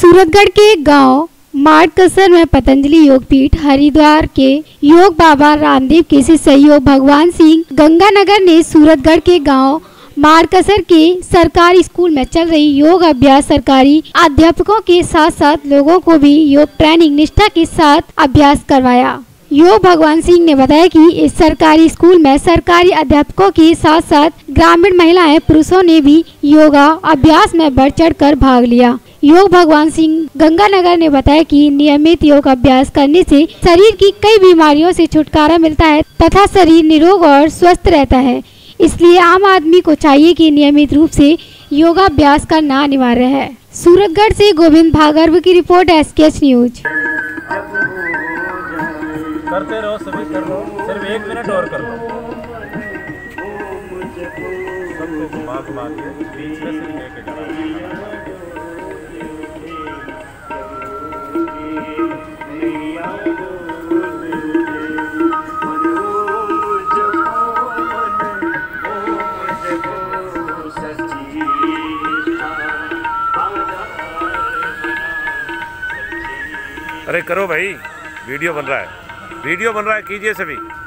सूरतगढ़ के गांव मारकसर में पतंजलि योग पीठ हरिद्वार के योग बाबा रामदेव के से सहयोग भगवान सिंह गंगानगर ने सूरतगढ़ के गांव मारकसर के सरकारी स्कूल में चल रही योग अभ्यास सरकारी अध्यापकों के साथ साथ लोगों को भी योग ट्रेनिंग निष्ठा के साथ अभ्यास करवाया। योग भगवान सिंह ने बताया कि इस सरकारी स्कूल में सरकारी अध्यापकों के साथ साथ ग्रामीण महिलाएं पुरुषों ने भी योगा अभ्यास में बढ़ चढ़ कर भाग लिया। योग भगवान सिंह गंगानगर ने बताया कि नियमित योग अभ्यास करने से शरीर की कई बीमारियों से छुटकारा मिलता है तथा शरीर निरोग और स्वस्थ रहता है, इसलिए आम आदमी को चाहिए कि नियमित रूप से योगाभ्यास करना अनिवार्य है। सूरतगढ़ से गोविंद भागर्व की रिपोर्ट, SKH न्यूज। करते रहो, सभी कर लो, सिर्फ 1 मिनट और कर लो। सबको घुमा-घुमा के बीच में से लेके जाना। अरे करो भाई, वीडियो बन रहा है, कीजिए सभी।